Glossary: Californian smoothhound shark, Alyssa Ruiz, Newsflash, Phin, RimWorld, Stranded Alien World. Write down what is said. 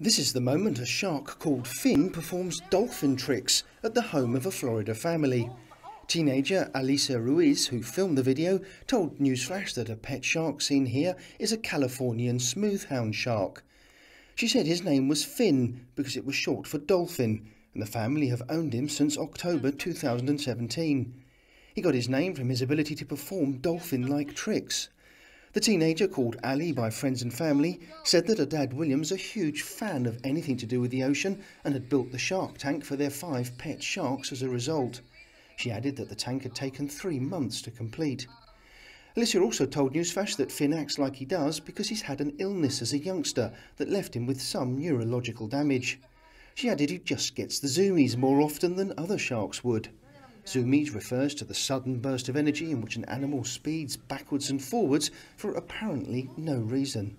This is the moment a shark called Phin performs dolphin tricks at the home of a Florida family. Teenager Alyssa Ruiz, who filmed the video, told Newsflash that a pet shark seen here is a Californian smoothhound shark. She said his name was Phin because it was short for dolphin, and the family have owned him since October 2017. He got his name from his ability to perform dolphin-like tricks. The teenager, called Ali by friends and family, said that her dad William's a huge fan of anything to do with the ocean and had built the shark tank for their 5 pet sharks as a result. She added that the tank had taken 3 months to complete. Alyssa also told Newsflash that Phin acts like he does because he's had an illness as a youngster that left him with some neurological damage. She added he just gets the zoomies more often than other sharks would. Zoomies refers to the sudden burst of energy in which an animal speeds backwards and forwards for apparently no reason.